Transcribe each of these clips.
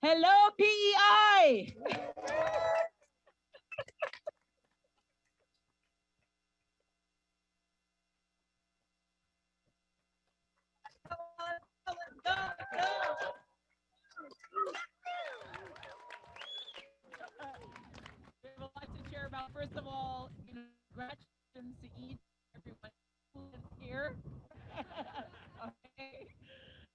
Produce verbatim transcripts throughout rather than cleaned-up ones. Hello, P E I. About first of all, congratulations to each everyone who's here. Okay.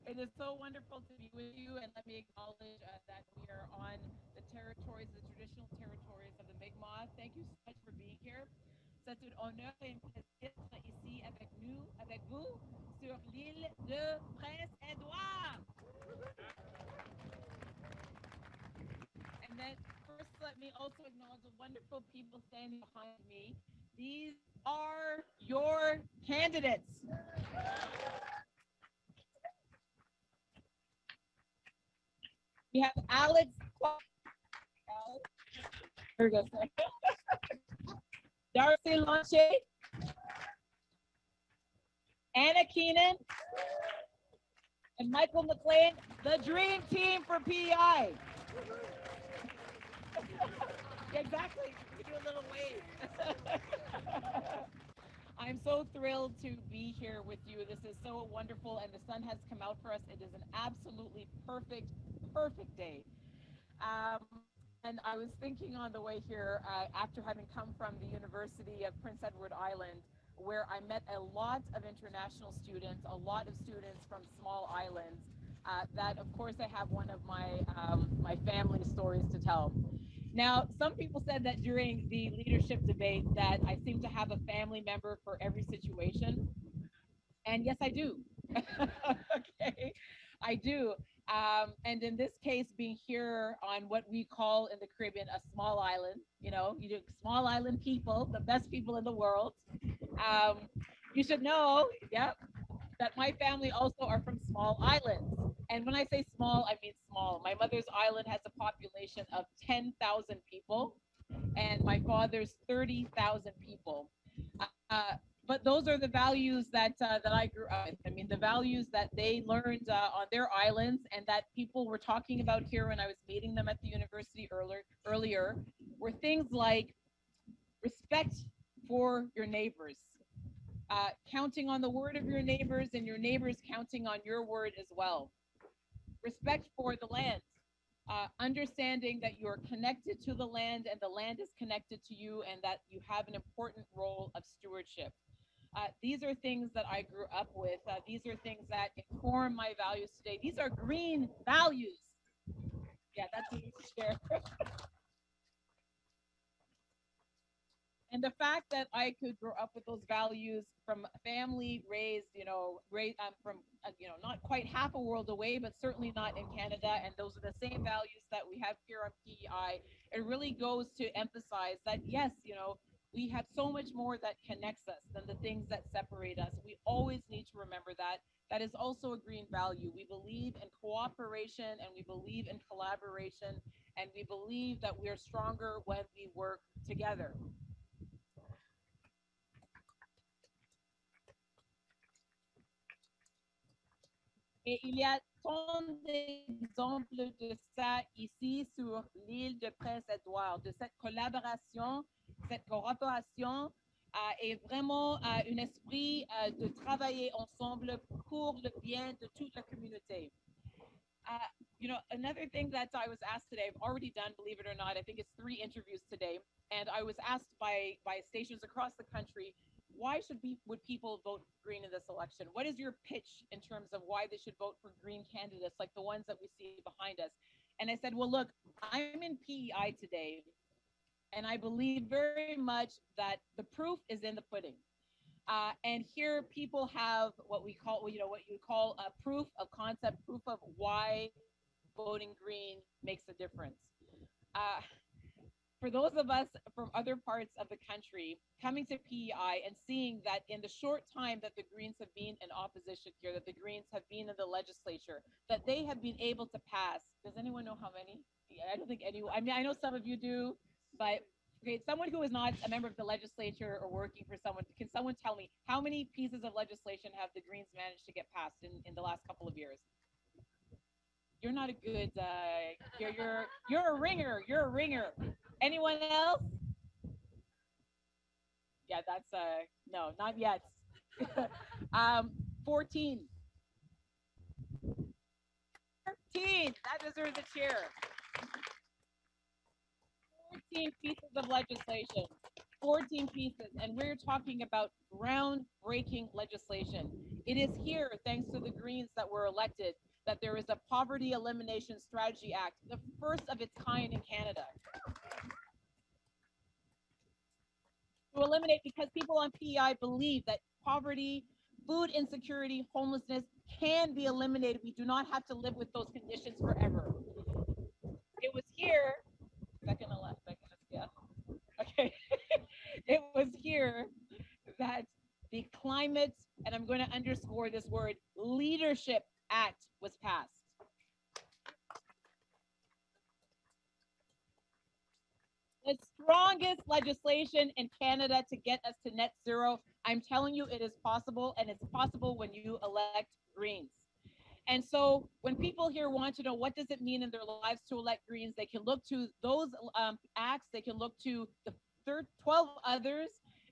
It is so wonderful to be with you, and let me acknowledge uh, that we are on the territories, the traditional territories of the Mi'kmaq. Thank you so much for being here. C'est un honneur et un plaisir d'être ici avec nous, avec vous, sur l'île de Prince Édouard. And then, first, let me also acknowledge the wonderful people standing behind me. These are your candidates. We have Alex Clark. There we go. Darcie Lanthier. Anna Keenan. And Michael MacLean, the dream team for P E I. Exactly. You do a little wave. I'm so thrilled to be here with you. This is so wonderful, and the sun has come out for us. It is an absolutely perfect, perfect day. Um, and I was thinking on the way here, uh, after having come from the University of Prince Edward Island, where I met a lot of international students, a lot of students from small islands, uh, that of course I have one of my, um, my family stories to tell. Now, some people said that during the leadership debate that I seem to have a family member for every situation. And yes, I do. Okay, I do. Um, and in this case, being here on what we call in the Caribbean a small island, you know, you do small island people, the best people in the world. Um, you should know, yep, that my family also are from small islands. And when I say small, I mean small. My mother's island has a population of ten thousand people, and my father's thirty thousand people. Uh, but those are the values that uh, that I grew up with. I mean, the values that they learned uh, on their islands, and that people were talking about here when I was meeting them at the university earlier, earlier were things like respect for your neighbors. Uh, counting on the word of your neighbors, and your neighbors counting on your word as well. Respect for the land, uh, understanding that you are connected to the land and the land is connected to you, and that you have an important role of stewardship. Uh, these are things that I grew up with. Uh, these are things that inform my values today. These are green values. Yeah, that's what we share. And the fact that I could grow up with those values from family raised, you know, raised um, from, uh, you know, not quite half a world away, but certainly not in Canada. And those are the same values that we have here on P E I. It really goes to emphasize that, yes, you know, we have so much more that connects us than the things that separate us. We always need to remember that. That is also a green value. We believe in cooperation, and we believe in collaboration, and we believe that we are stronger when we work together. Et il y a tant d'exemples de ça ici sur l'île de Prince-Édouard, de cette collaboration, cette coopération euh, et vraiment euh, un esprit euh, de travailler ensemble pour le bien de toute la communauté. Uh, you know, another thing that I was asked today, I've already done, believe it or not, I think it's three interviews today, and I was asked by, by stations across the country, why should we, would people vote green in this election? What is your pitch in terms of why they should vote for green candidates like the ones that we see behind us? And I said, well, look, I'm in P E I today, and I believe very much that the proof is in the pudding. Uh, and here people have what we call, you know, what you call a proof of concept, proof of why voting green makes a difference. Uh, For those of us from other parts of the country coming to P E I and seeing that in the short time that the Greens have been in opposition here, that the Greens have been in the legislature, that they have been able to pass, does anyone know how many? I don't think anyone, I mean, I know some of you do, but okay, someone who is not a member of the legislature or working for someone, can someone tell me how many pieces of legislation have the Greens managed to get passed in, in the last couple of years? You're not a good uh, You're, you're, you're a ringer. You're a ringer. Anyone else? Yeah, that's uh no, not yet. um, fourteen. fourteen. That deserves a cheer. fourteen pieces of legislation. fourteen pieces, and we're talking about groundbreaking legislation. It is here, thanks to the Greens that were elected, that there is a Poverty Elimination Strategy Act, the first of its kind in Canada. To eliminate, because people on P E I believe that poverty, food insecurity, homelessness can be eliminated. We do not have to live with those conditions forever. It was here, second to left, second to, yeah, okay. It was here that the Climate, and I'm going to underscore this word, Leadership Act was passed. The strongest legislation in Canada to get us to net zero. I'm telling you, it is possible, and it's possible when you elect Greens. And so when people here want to know what does it mean in their lives to elect Greens, they can look to those um, acts, they can look to the twelve others,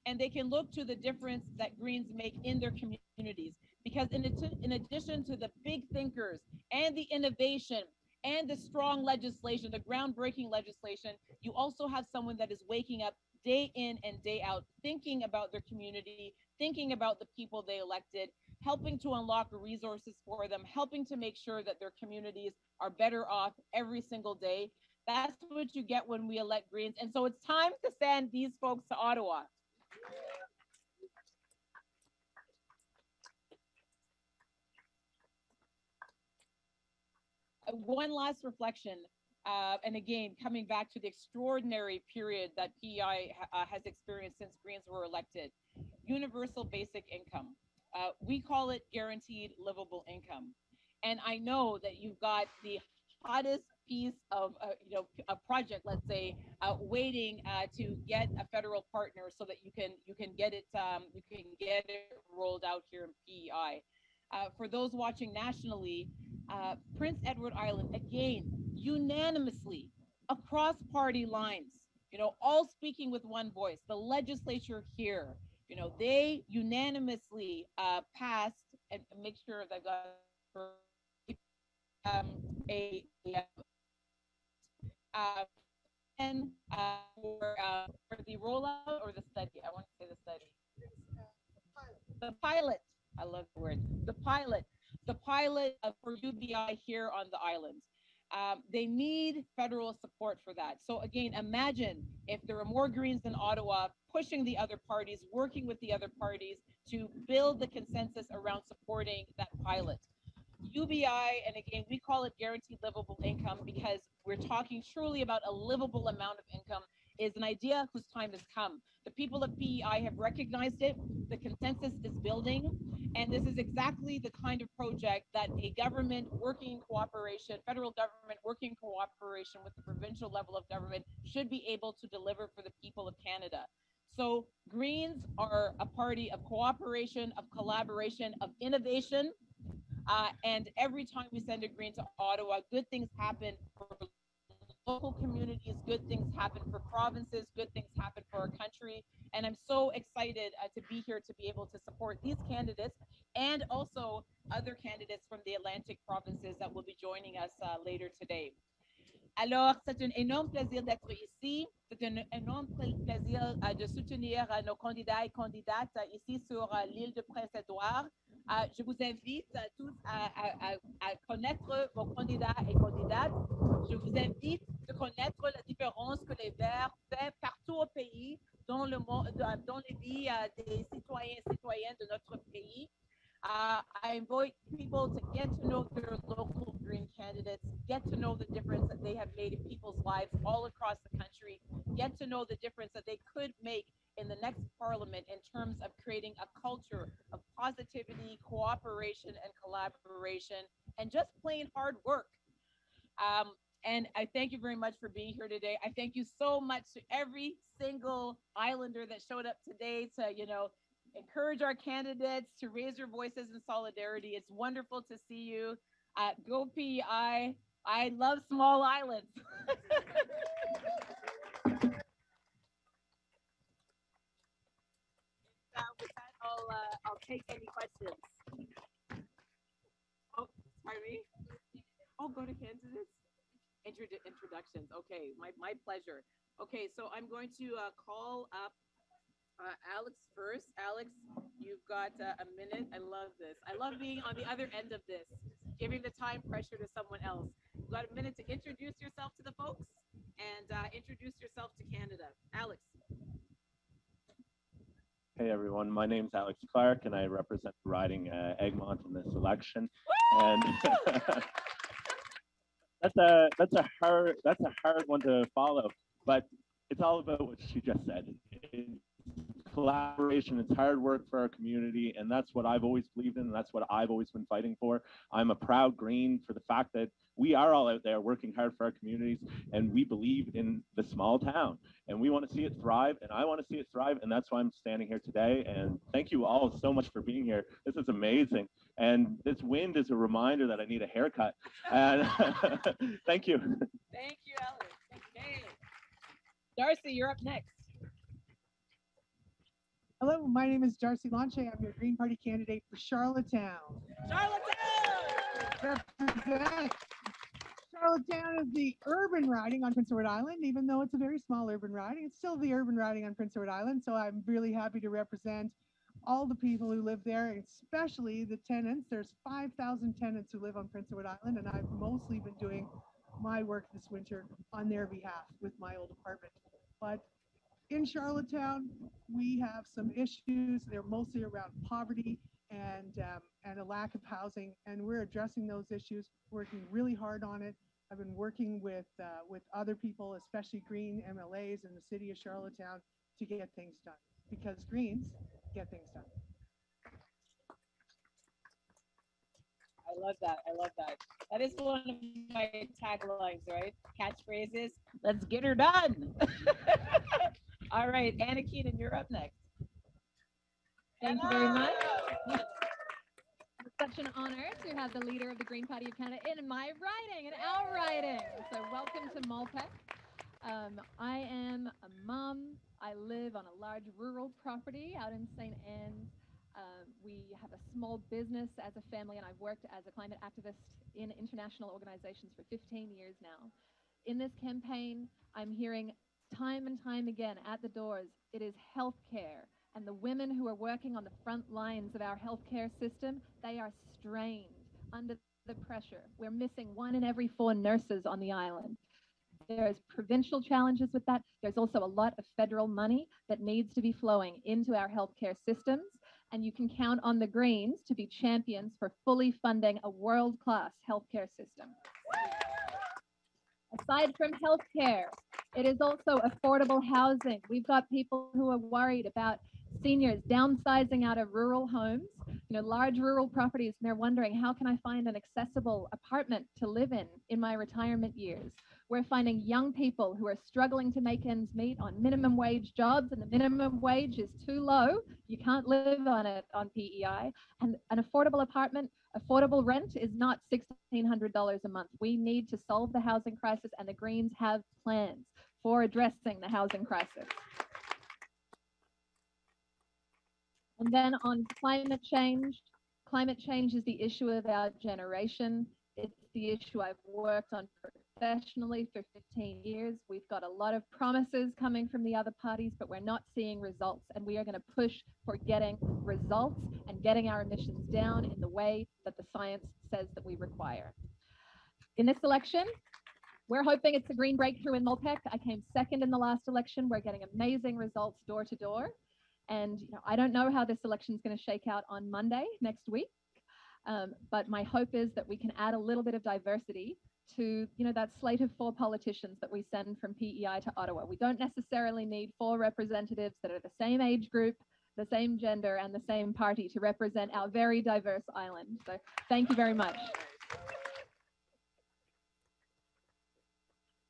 and they can look to the difference that Greens make in their communities. Because in, in addition to the big thinkers and the innovation and the strong legislation, the groundbreaking legislation, you also have someone that is waking up day in and day out, thinking about their community, thinking about the people they elected, helping to unlock resources for them, helping to make sure that their communities are better off every single day. That's what you get when we elect Greens. And so it's time to send these folks to Ottawa. One last reflection, uh, and again, coming back to the extraordinary period that P E I uh, has experienced since Greens were elected, universal basic income. Uh, we call it guaranteed livable income. And I know that you've got the hottest piece of uh, you know, a project, let's say, uh, waiting uh, to get a federal partner so that you can you can get it um, you can get it rolled out here in P E I. Uh, for those watching nationally, uh, Prince Edward Island, again, unanimously across party lines, you know, all speaking with one voice. The legislature here, you know, they unanimously uh, passed, and make sure that got um, a. a Uh, and uh, for, uh, for the rollout or the study, I want to say the study. The pilot. I love the word. The pilot. The pilot for U B I here on the island. Um, they need federal support for that. So again, imagine if there were more Greens in Ottawa pushing the other parties, working with the other parties to build the consensus around supporting that pilot. U B I, and again, we call it guaranteed livable income because we're talking truly about a livable amount of income, is an idea whose time has come. The people of P E I have recognized it, the consensus is building, and this is exactly the kind of project that a government working in cooperation, federal government working in cooperation with the provincial level of government should be able to deliver for the people of Canada. So Greens are a party of cooperation, of collaboration, of innovation. Uh, and every time we send a Green to Ottawa, good things happen for local communities, good things happen for provinces, good things happen for our country. And I'm so excited uh, to be here to be able to support these candidates and also other candidates from the Atlantic provinces that will be joining us uh, later today. Alors, c'est un énorme plaisir d'être ici. C'est un énorme plaisir uh, de soutenir uh, nos candidats et candidates uh, ici sur uh, l'île de Prince Édouard. Uh, je vous invite uh, tous à, à, à connaître vos candidats et candidates. Je vous invite de connaître la différence que les Verts font partout au pays, dans, le monde, dans les vies uh, des citoyens et citoyennes de notre pays. Uh, I invite people to get to know their local Green candidates, get to know the difference that they have made in people's lives all across the country, get to know the difference that they could make in the next parliament in terms of creating a culture of positivity, cooperation, and collaboration, and just plain hard work. Um, and I thank you very much for being here today. I thank you so much to every single Islander that showed up today to, you know, encourage our candidates, to raise your voices in solidarity. It's wonderful to see you. Uh, go P E I, I love small islands. Uh, with that, I'll, uh, I'll take any questions. Oh, pardon me. Oh, go to candidates. Introdu introductions. Okay, my, my pleasure. Okay, so I'm going to uh, call up uh, Alex first. Alex, you've got uh, a minute. I love this. I love being on the other end of this, giving the time pressure to someone else. You've got a minute to introduce yourself to the folks and uh, introduce yourself to Canada. Alex. Hey everyone, my name is Alex Clark and I represent riding uh, Egmont in this election. Woo! And that's a that's a hard that's a hard one to follow, but it's all about what she just said. It's collaboration, it's hard work for our community, and that's what I've always believed in, and that's what I've always been fighting for. I'm a proud Green for the fact that we are all out there working hard for our communities, and we believe in the small town, and we want to see it thrive, and I want to see it thrive, and that's why I'm standing here today. And thank you all so much for being here. This is amazing, and this wind is a reminder that I need a haircut. And thank you. Thank you, Alex. Okay, Darcie, you're up next. Hello, my name is Darcie Lanthier. I'm your Green Party candidate for Charlottetown. Charlottetown! Represent. Charlottetown is the urban riding on Prince Edward Island. Even though it's a very small urban riding, it's still the urban riding on Prince Edward Island. So I'm really happy to represent all the people who live there, especially the tenants. There's five thousand tenants who live on Prince Edward Island, and I've mostly been doing my work this winter on their behalf with my old apartment. But in Charlottetown, we have some issues. They're mostly around poverty and um, and a lack of housing, and we're addressing those issues, working really hard on it. I've been working with uh, with other people, especially Green M L As in the city of Charlottetown, to get things done, because Greens get things done. I love that. I love that. That is one of my taglines, right? Catchphrases. Let's get her done. All right, Anna Keenan, you're up next. Thank Anna. You very much. It's such an honor to have the leader of the Green Party of Canada in my riding, in our riding. So welcome to Malpeque. Um, I am a mum. I live on a large rural property out in Saint Anne. Um, we have a small business as a family, and I've worked as a climate activist in international organizations for fifteen years now. In this campaign, I'm hearing time and time again at the doors, it is healthcare, and the women who are working on the front lines of our healthcare system, they are strained under the pressure. We're missing one in every four nurses on the island. There's provincial challenges with that. There's also a lot of federal money that needs to be flowing into our healthcare systems, and you can count on the Greens to be champions for fully funding a world-class healthcare system. Aside from healthcare, it is also affordable housing. We've got people who are worried about seniors downsizing out of rural homes, you know, large rural properties, and they're wondering, how can I find an accessible apartment to live in in my retirement years? We're finding young people who are struggling to make ends meet on minimum wage jobs, and the minimum wage is too low. You can't live on it on P E I. And an affordable apartment, affordable rent is not sixteen hundred dollars a month. We need to solve the housing crisis, and the Greens have plans for addressing the housing crisis. And then on climate change, climate change is the issue of our generation. It's the issue I've worked on professionally for fifteen years. We've got a lot of promises coming from the other parties, but we're not seeing results. And we are going to push for getting results and getting our emissions down in the way that the science says that we require. In this election, we're hoping it's a green breakthrough in Malpeque. I came second in the last election. We're getting amazing results door to door. And you know, I don't know how this election is going to shake out on Monday next week, um, but my hope is that we can add a little bit of diversity to you know, that slate of four politicians that we send from P E I to Ottawa. We don't necessarily need four representatives that are the same age group, the same gender, and the same party to represent our very diverse island. So thank you very much.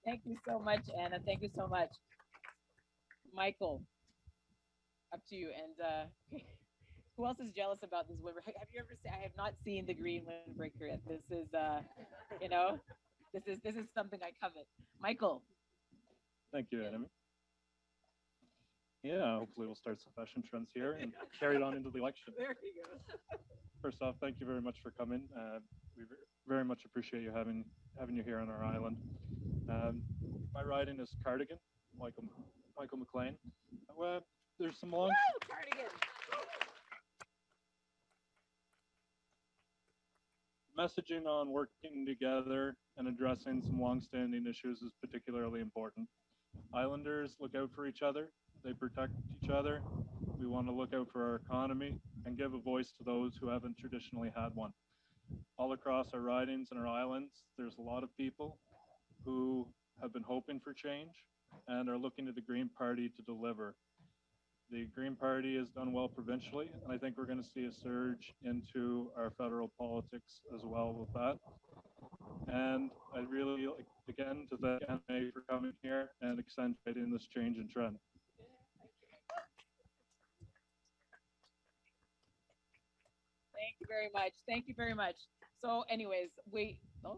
Thank you so much, Anna. Thank you so much. Michael. Up to you, and uh, who else is jealous about this win? Have you ever seen? I have not seen the green windbreaker yet. This is, uh, you know, this is this is something I covet. Michael. Thank you, Adam. Yeah, hopefully we'll start some fashion trends here and carry it on into the election. There you go. First off, thank you very much for coming. Uh, we very much appreciate you having having you here on our island. Um, my riding is Cardigan, Michael Michael MacLean. Uh, there's some long. Woo, Cardigan. Messaging on working together and addressing some long-standing issues is particularly important. Islanders look out for each other. They protect each other. We want to look out for our economy and give a voice to those who haven't traditionally had one. All across our ridings and our islands, there's a lot of people who have been hoping for change and are looking to the Green Party to deliver. The Green Party has done well provincially, and I think we're going to see a surge into our federal politics as well with that. And I really, again, to thank Anna for coming here and accentuating this change and trend. Thank you very much. Thank you very much. So anyways, we, oh,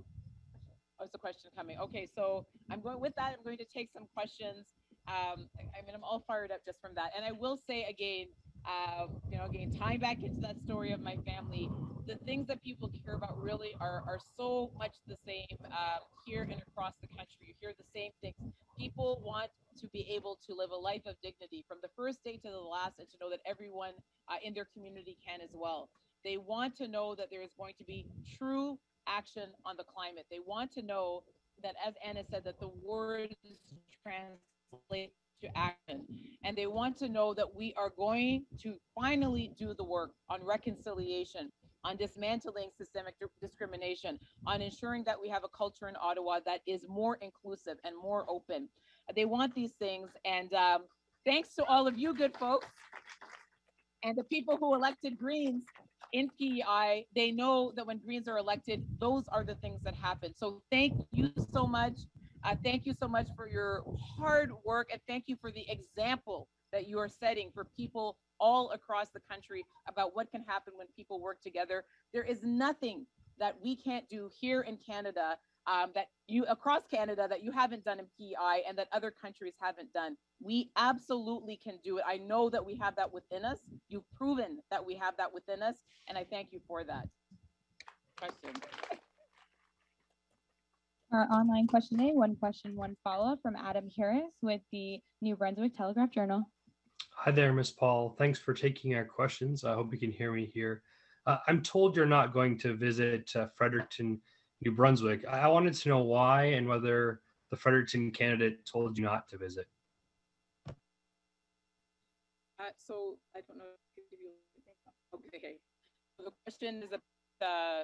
oh, it's a question coming. Okay, so I'm going with that. I'm going to take some questions. Um, I mean, I'm all fired up just from that. And I will say again, uh, you know, again, tying back into that story of my family, the things that people care about really are, are so much the same um, here and across the country. You hear the same things. People want to be able to live a life of dignity from the first day to the last and to know that everyone uh, in their community can as well. They want to know that there is going to be true action on the climate. They want to know that, as Anna said, that the word is trans. To action, and they want to know that we are going to finally do the work on reconciliation, on dismantling systemic discrimination, on ensuring that we have a culture in Ottawa that is more inclusive and more open. They want these things, and um, thanks to all of you good folks and the people who elected Greens in P E I, they know that when Greens are elected, those are the things that happen. So thank you so much. Uh, thank you so much for your hard work, and thank you for the example that you are setting for people all across the country about what can happen when people work together. There is nothing that we can't do here in Canada, um, that you across Canada that you haven't done in P E I and that other countries haven't done. We absolutely can do it. I know that we have that within us. You've proven that we have that within us, and I thank you for that. Question. Our online question A, one question, one follow-up from Adam Harris with the New Brunswick Telegraph Journal. Hi there, Miz Paul. Thanks for taking our questions. I hope you can hear me here. Uh, I'm told you're not going to visit uh, Fredericton, New Brunswick. I wanted to know why and whether the Fredericton candidate told you not to visit. Uh, so I don't know. Okay. So the question is about uh,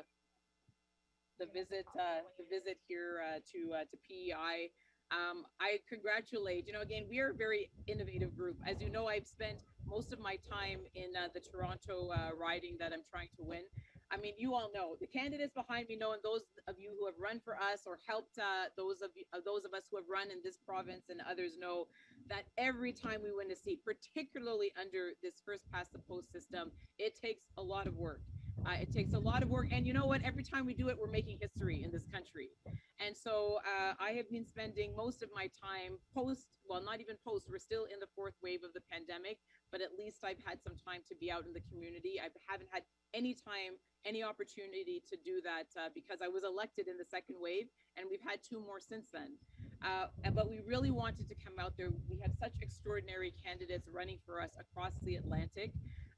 the visit, uh, the visit here uh, to uh, to P E I. Um, I congratulate. You know, again, we are a very innovative group. As you know, I've spent most of my time in uh, the Toronto uh, riding that I'm trying to win. I mean, you all know the candidates behind me know, and those of you who have run for us or helped uh, those of you, uh, those of us who have run in this province and others know that every time we win a seat, particularly under this first past the post system, it takes a lot of work. Uh, it takes a lot of work, and you know what? Every time we do it, we're making history in this country. And so uh, I have been spending most of my time post, well, not even post, we're still in the fourth wave of the pandemic, but at least I've had some time to be out in the community. I haven't had any time, any opportunity to do that uh, because I was elected in the second wave, and we've had two more since then. Uh, but we really wanted to come out there. We have such extraordinary candidates running for us across the Atlantic.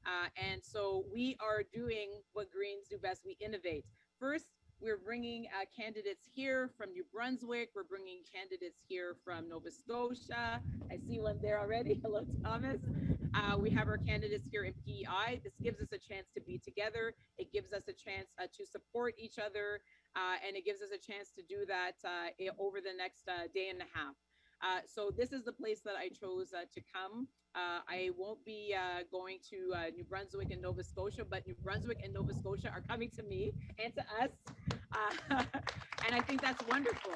Uh, and so we are doing what Greens do best. We innovate. First, we're bringing uh, candidates here from New Brunswick. We're bringing candidates here from Nova Scotia. I see one there already. Hello, Thomas. Uh, we have our candidates here in P E I. This gives us a chance to be together. It gives us a chance uh, to support each other. Uh, and it gives us a chance to do that uh, over the next uh, day and a half. Uh, so this is the place that I chose uh, to come. Uh, I won't be uh, going to uh, New Brunswick and Nova Scotia, but New Brunswick and Nova Scotia are coming to me and to us. Uh, and I think that's wonderful.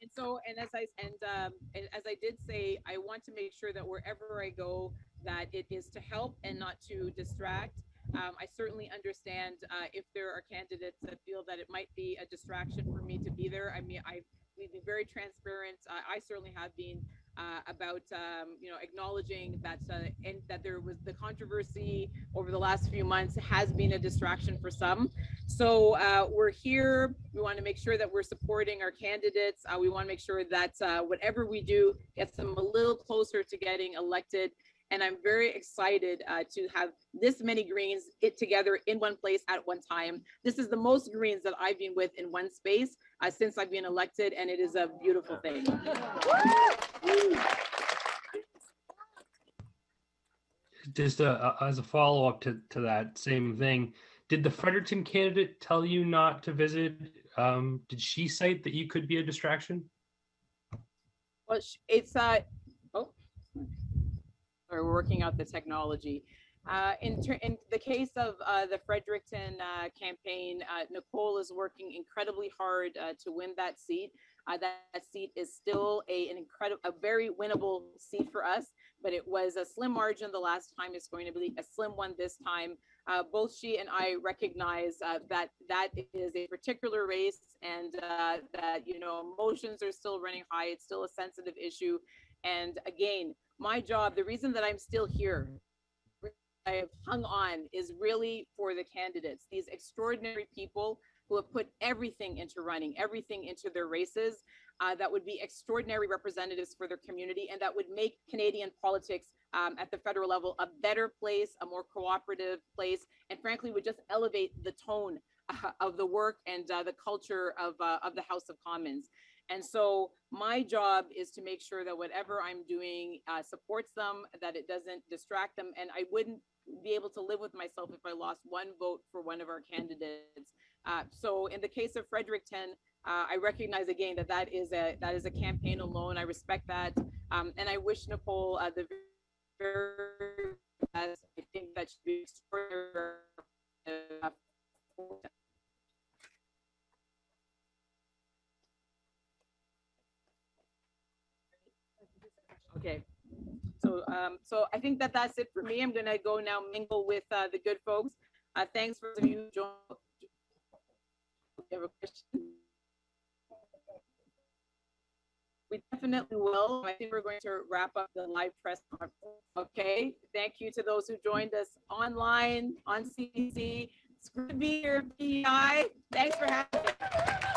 And so, and as I, and, um, and as I did say, I want to make sure that wherever I go, that it is to help and not to distract. Um, I certainly understand uh, if there are candidates that feel that it might be a distraction for me to be there. I mean, I we've been very transparent. Uh, I certainly have been uh, about, um, you know, acknowledging that uh, and that there was the controversy over the last few months has been a distraction for some. So uh, we're here. We want to make sure that we're supporting our candidates. Uh, we want to make sure that uh, whatever we do gets them a little closer to getting elected. And I'm very excited uh, to have this many Greens it together in one place at one time. This is the most Greens that I've been with in one space uh, since I've been elected, and it is a beautiful thing. Just uh, as a follow-up to, to that same thing, did the Fredericton candidate tell you not to visit? Um, did she cite that you could be a distraction? Well, it's... Uh, oh. Or working out the technology. Uh, in, in the case of uh, the Fredericton uh, campaign, uh, Nicole is working incredibly hard uh, to win that seat. Uh, that seat is still a, an incredible, a very winnable seat for us, but it was a slim margin the last time. It's going to be a slim one this time. Uh, both she and I recognize uh, that that is a particular race, and uh, that, you know, emotions are still running high. It's still a sensitive issue. And again, my job, the reason that I'm still here, I have hung on, is really for the candidates, these extraordinary people who have put everything into running, everything into their races, uh, that would be extraordinary representatives for their community, and that would make Canadian politics um, at the federal level a better place, a more cooperative place, and frankly would just elevate the tone uh, of the work and uh, the culture of, uh, of the House of Commons. And so my job is to make sure that whatever I'm doing uh, supports them, that it doesn't distract them. And I wouldn't be able to live with myself if I lost one vote for one of our candidates. Uh, so in the case of Fredericton, uh, I recognize again that that is a, that is a campaign alone. I respect that. Um, and I wish Nicole uh, the very best. I think that should be extraordinary. Okay, so um, so I think that that's it for me. I'm gonna go now mingle with uh, the good folks. Uh, thanks for you. Join. Have a question? We definitely will. I think we're going to wrap up the live press conference. Okay, thank you to those who joined us online on C C. It's good to be here, P E I. Thanks for having me.